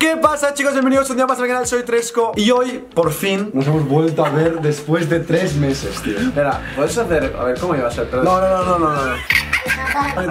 ¿Qué pasa, chicos? Bienvenidos un día más al canal, soy Tresco. Y hoy, por fin, nos hemos vuelto a ver después de 3 meses, tío. Espera, ¿puedes hacer? A ver, ¿cómo iba a ser? Pero... No.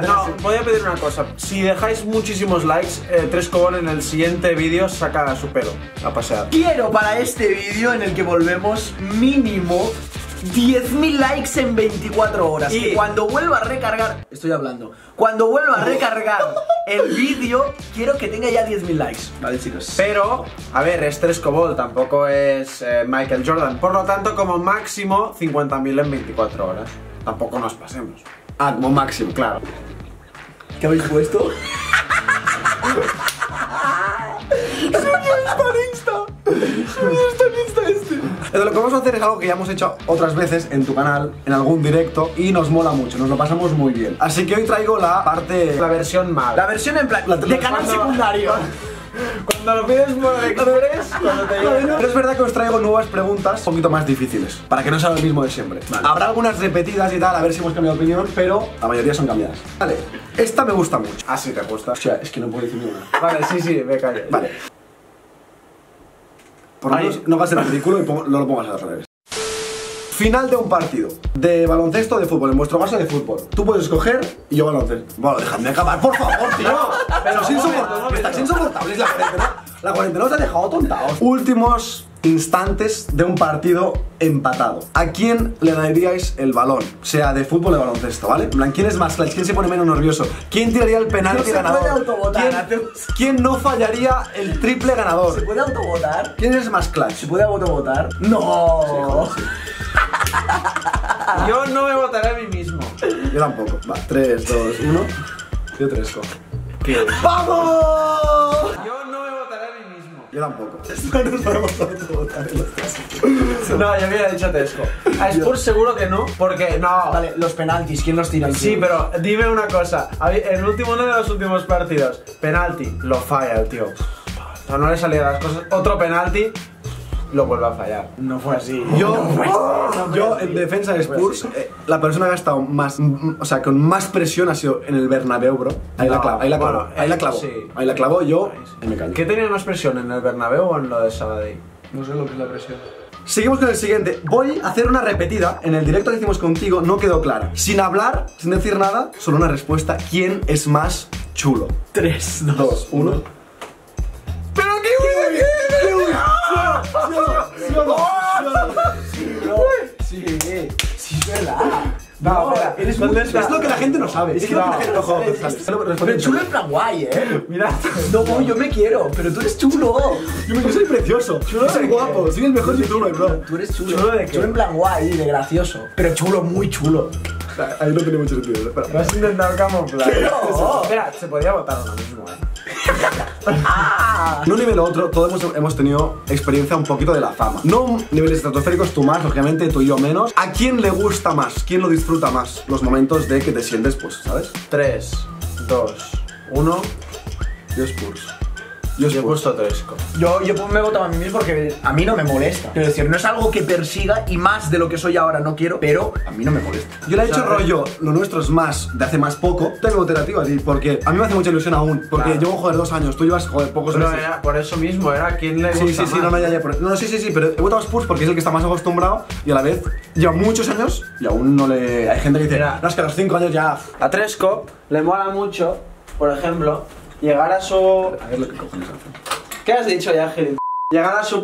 No, voy a pedir una cosa. Si dejáis muchísimos likes, Tresco Ball en el siguiente vídeo saca su pelo a pasear. Quiero para este vídeo, en el que volvemos, mínimo 10.000 likes en 24 horas. Y que cuando vuelva a recargar, estoy hablando, cuando vuelva a recargar el vídeo, quiero que tenga ya 10.000 likes, ¿vale, chicos? Pero, a ver, es Tresco Ball, tampoco es Michael Jordan. Por lo tanto, como máximo 50.000 en 24 horas. Tampoco nos pasemos. Ah, como máximo, claro. ¿Qué habéis puesto? Lo que vamos a hacer es algo que ya hemos hecho otras veces en tu canal, en algún directo, y nos mola mucho, nos lo pasamos muy bien. Así que hoy traigo la parte... la versión mal. La versión en plan... de canal secundario. Cuando lo pides por lectores, cuando te llegan. Pero es verdad que os traigo nuevas preguntas, un poquito más difíciles, para que no sea lo mismo de siempre. Vale. Habrá algunas repetidas y tal, a ver si hemos cambiado de opinión, pero la mayoría son cambiadas. Vale, esta me gusta mucho. Ah, sí, te gusta. O sea, es que no puedo decir ninguna. Vale, sí, me callo. Vale. Por lo menos no va a ser ridículo y no lo pongas al revés. Final de un partido de baloncesto o de fútbol, en vuestro caso de fútbol. Tú puedes escoger y yo baloncesto. Bueno, dejadme acabar, por favor, tío. Pero es insoportable, estáis insoportables. La cuarentena os ha dejado tontados. Últimos instantes de un partido empatado. ¿A quién le daríais el balón? O sea, de fútbol o de baloncesto, ¿vale? En plan, ¿quién es más clutch? ¿Quién se pone menos nervioso? ¿Quién tiraría el penalti ganador? ¿Quién no fallaría el triple ganador? ¿Se puede autobotar? ¿Quién es más clutch? ¿Se puede autobotar? ¡No! Sí, yo no me votaré a mí mismo. Yo tampoco. Va, 3, 2, 1. Yo Tresco. ¡Vamos! Yo no me votaré a mí mismo. Yo tampoco. No nos vamos a votar en los casos. No, yo hubiera dicho Tresco. A Spurs seguro que no, porque no. Vale, los penaltis, ¿quién los tira? Sí, pero dime una cosa. En uno de los últimos partidos, penalti, lo falla el tío. No, no le salían las cosas. Otro penalti. Lo vuelve a fallar. No fue así. Yo en defensa de Spurs, la persona que ha estado más, o sea, con más presión ha sido en el Bernabéu, bro. Ahí la clavó yo. Ahí me callo. ¿Qué tenía más presión, en el Bernabéu o en lo de Sabadell? No sé lo que es la presión. Seguimos con el siguiente. Voy a hacer una repetida. En el directo que hicimos contigo no quedó clara. Sin hablar, sin decir nada, solo una respuesta. ¿Quién es más chulo? 3, 2, 1. ¿Pero qué huele? Sí, no, espera, es lo que la gente no sabe. Es que la gente no sabe. Pero chulo en plan guay, Mira. No, yo me quiero, pero tú eres chulo. Yo soy precioso. Chulo, soy guapo. Soy el mejor chulo, bro. Tú eres chulo. ¿Chulo de qué? Chulo en plan guay, de gracioso. Pero chulo, muy chulo. Ahí no tiene mucho sentido. Espera, has intentado camuflar. Espera, se podría votar lo mismo, En un nivel u otro, todos hemos tenido experiencia un poquito de la fama. No niveles estratosféricos, tú más, lógicamente, tú y yo menos. ¿A quién le gusta más? ¿Quién lo disfruta más? Los momentos de que te sientes, pues, ¿sabes? 3, 2, 1. Yo Spurs. Yo he puesto Tresco. Yo me he votado a mí mismo porque a mí no me molesta. Quiero decir, no es algo que persiga y más de lo que soy ahora no quiero, pero a mí no me molesta. Yo le he dicho rollo, lo nuestro es más de hace más poco. Te voté a ti, porque a mí me hace mucha ilusión aún. Porque claro, llevo, joder, 2 años, tú llevas, joder, pocos meses. Pero era por eso mismo, era quien le gusta más. Sí, pero he votado a Spurs porque es el que está más acostumbrado y a la vez lleva muchos años y aún no le... Hay gente que dice, no, es que a los 5 años ya... A Tresco le mola mucho, por ejemplo... llegar a su... A ver lo que cojones hacen. ¿Qué has dicho ya, Gil? Llegar a su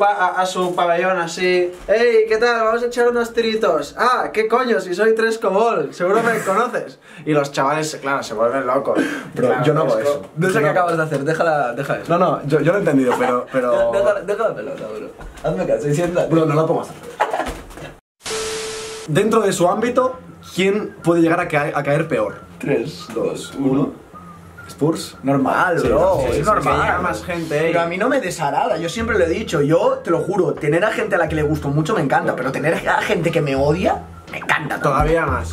pabellón así... ¡Ey! ¿Qué tal? Vamos a echar unos tiritos. ¡Ah! ¿Qué coño? Si soy Tresco Ball. Seguro me conoces. Y los chavales, claro, se vuelven locos. Pero claro, yo no hago eso. No sé qué acabas de hacer. Deja eso. No, yo lo he entendido, pero... Deja la pelota, bro. Hazme caso y siéntate. Bro, no la pongas. Dentro de su ámbito, ¿quién puede llegar a caer peor? 3, 2, 1... Spurs. Normal, bro. Sí, es normal. Que llega más gente. Pero a mí no me desagrada. Yo siempre lo he dicho. Yo, te lo juro, tener a gente a la que le gusto mucho me encanta. Pero tener a gente que me odia, me encanta. Todavía más.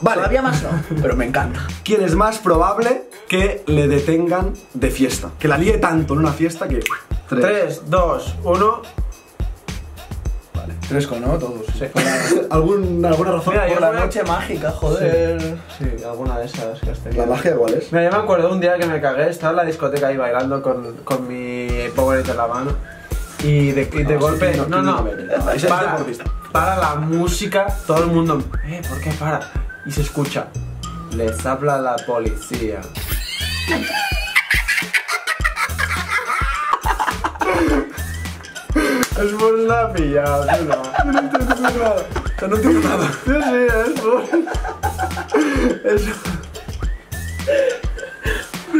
Vale. Todavía más no, pero me encanta. ¿Quién es más probable que le detengan de fiesta? Que la líe tanto en una fiesta que... 3, 2, 1... Vale. Tresco, ¿no? Todos. Sí. ¿Alguna razón? Mira, por la noche mágica, joder. Sí, alguna de esas que has tenido. ¿La magia igual es? Mira, yo me acuerdo un día que me cagué, estaba en la discoteca ahí bailando con mi Powerade en la mano. Y de golpe. Sí, para la música, todo el mundo. ¿Por qué para? Y se escucha. Le zapla la policía. Es por la pillada, no tengo nada. Sí, sí, es por... Es...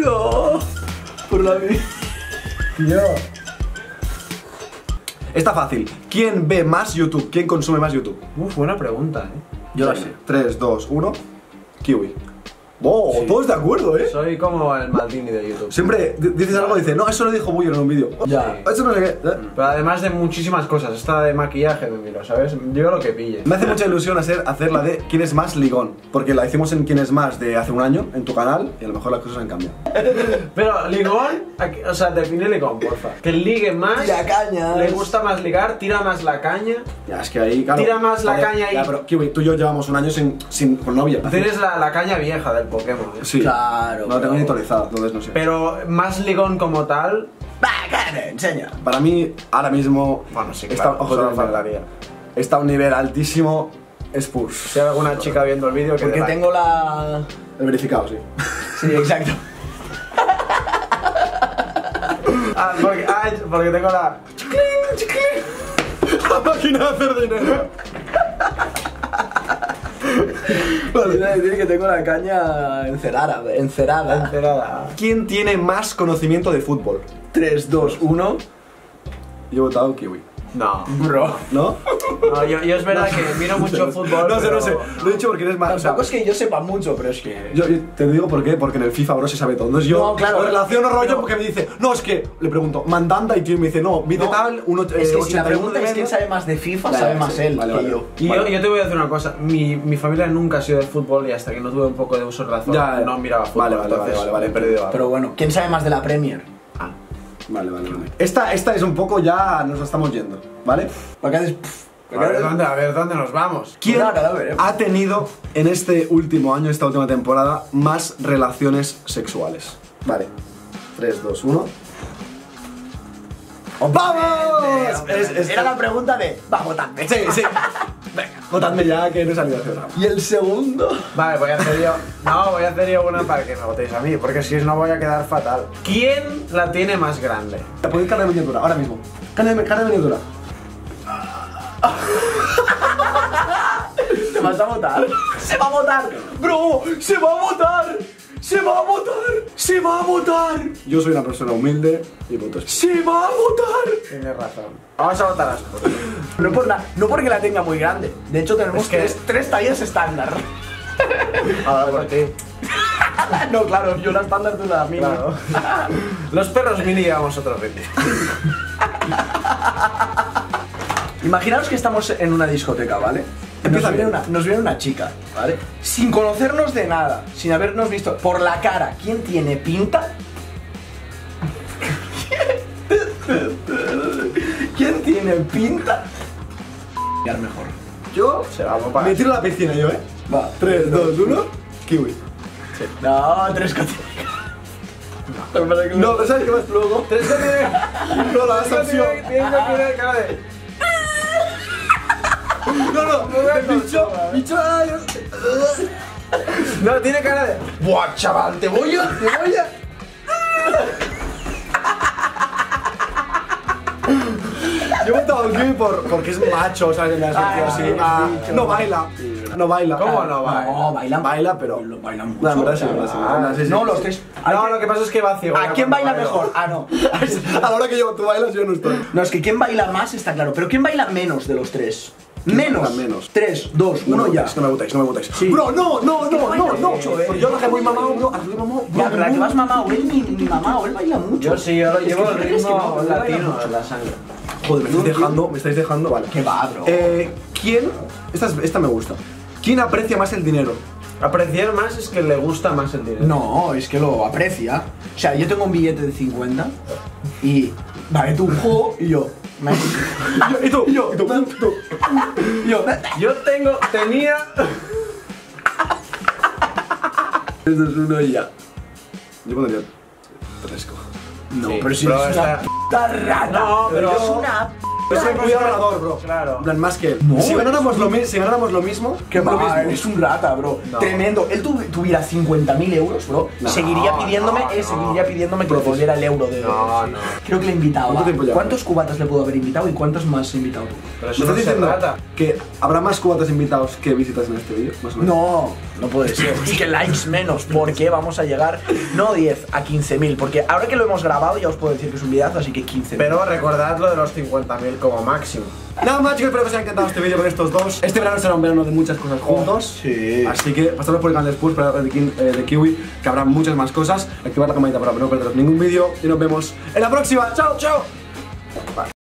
Bro... Por la vida. Tío... Está fácil. ¿Quién ve más YouTube? ¿Quién consume más YouTube? Uf, buena pregunta, Yo la sé. 3, 2, 1... Kiwi. Oh, sí. Todos de acuerdo, Soy como el Maldini de YouTube. Siempre dices algo y dices, no, eso lo dijo Buyo en un vídeo. Ya. Eso no sé qué. Pero además de muchísimas cosas, esta de maquillaje me miro, ¿sabes? Yo lo que pille. Me hace mucha ilusión hacer la de quién es más ligón. Porque la hicimos en quién es más de hace un año, en tu canal, y a lo mejor las cosas han cambiado. Pero ligón, o sea, define ligón, porfa. Que ligue más, tira cañas. Le gusta más ligar, tira más la caña. Ya, es que ahí, claro. Tira más la caña ahí. Ya, pero Kiwi, tú y yo llevamos un año con novia. Tienes la caña vieja del Pokémon. Sí, claro. No lo tengo ni actualizado, entonces no sé. Pero más ligón como tal. ¡Bacana! Enseña. Para mí, ahora mismo. Bueno, sí, claro. Está a un nivel altísimo. Spurs. Si hay alguna chica viendo el vídeo que. Porque tengo la. El verificado, sí. Sí, exacto. Porque tengo la. La máquina de hacer dinero. Vale. Tiene que tengo la caña encerada. ¿Quién tiene más conocimiento de fútbol? 3, 2, 1. Yo he votado Kiwi. No. Bro. ¿No? No, yo es verdad que miro mucho fútbol. No sé. Lo he dicho porque eres más. Tampoco es que yo sepa mucho, pero es que. Yo te digo por qué, porque en el FIFA, bro, se sabe todo. Entonces yo lo relaciono rollo porque me dice, no, es que le pregunto, mandanda y tío me dice, no, mide tal, uno. Es que si la pregunta es quién sabe más de FIFA, sabe más él que yo. Y yo te voy a decir una cosa, mi familia nunca ha sido de fútbol y hasta que no tuve un poco de uso de razón, no miraba fútbol. Vale, he perdido. Pero bueno, ¿quién sabe más de la Premier? Vale. Esta es un poco ya nos la estamos yendo, ¿vale? A ver dónde nos vamos. ¿Quién ha tenido en esta última temporada, más relaciones sexuales? Vale. 3, 2, 1. ¡Vamos! Era la pregunta de... Va, votadme. Sí. Venga, votadme ya que no he salido hace nada. ¿Y el segundo? Vale, voy a hacer yo... No, voy a hacer yo una para que me votéis a mí, porque si no voy a quedar fatal. ¿Quién la tiene más grande? Te podéis cargar de miniatura, ahora mismo. Carga de miniatura. ¿Te vas a votar? ¡Se va a votar! ¡Bro! ¡Se va a votar! ¡Se va a votar! ¡Se va a votar! Yo soy una persona humilde y voto. ¡Se va a votar! Tienes razón. Vamos a votar a Spurs. No porque la tenga muy grande. De hecho tenemos tres tallas estándar. Ahora por ti. No, claro, yo la estándar tú la mini. Claro. Los perros mini llevamos otros 20. Imaginaos que estamos en una discoteca, ¿vale? Nos viene una chica, ¿vale? Sin conocernos de nada, sin habernos visto. Por la cara, ¿quién tiene pinta? ¿Quién tiene pinta? Mejor. Yo se va a papá. Me tiro a la piscina yo, Va, 3, 2, 1, Kiwi. Sí. No, 3, 4. No, ¿sabes qué más luego? 3, 4. No, la asociación. No, bicho, ay, no, tiene cara de... Buah, chaval, te voy a... Yo he votado al Kiwi porque es macho, ¿sabes? En la selección, sí, no baila. ¿Cómo no baila? No, baila, pero... Bailan mucho. No, los tres... No, lo que pasa es que va ciego. ¿A quién baila mejor? Ah, no. A la hora que tú bailas, yo no estoy. No, es que quién baila más está claro, pero ¿quién baila menos de los tres? Menos. 3, 2, 1, ya. No me votáis. Sí. Bro, no. Yo lo que voy mamado, bro. Ya, pero que vas mamado. Él ni mamado, él baila mucho. Yo sí, yo lo llevo el ritmo latino en la sangre. Joder, me estáis dejando, vale. Qué va, bro. ¿Quién? Esta me gusta. ¿Quién aprecia más el dinero? Apreciar más es que le gusta más el dinero. No, es que lo aprecia. O sea, yo tengo un billete de 50 y... Vale, tú un juego y yo... Yo tenía... Eso es uno y ya. Yo pondría Tresco. No, sí, pero si bro, es una puta rata. No, pero es una puta rata. Es muy ahorrador, bro. Claro. En plan, más que él. No, si ganáramos lo mismo, que es un rata, bro. No. Tremendo. Él tuviera 50.000 euros, bro. No, seguiría pidiéndome, que le volviera el euro de euros. No, no. Creo que le he invitado. ¿Cuántos cubatas le puedo haber invitado y cuántos más he invitado tú? Pero eso no es rata. ¿Que habrá más cubatas invitados que visitas en este vídeo? Más o menos. No. No puede ser. Y que likes menos, porque vamos a llegar, no 10, a 15.000. Porque ahora que lo hemos grabado ya os puedo decir que es un videazo, así que 15.000. Pero recordad lo de los 50.000 como máximo. Nada más, chicos, espero que os haya encantado este vídeo con estos dos. Este verano será un verano de muchas cosas juntos. Sí. Así que pasaros por el canal de Spurs, para de Kiwi, que habrá muchas más cosas. Activad la campanita para no perderos ningún vídeo. Y nos vemos en la próxima. ¡Chao, chao! Bye.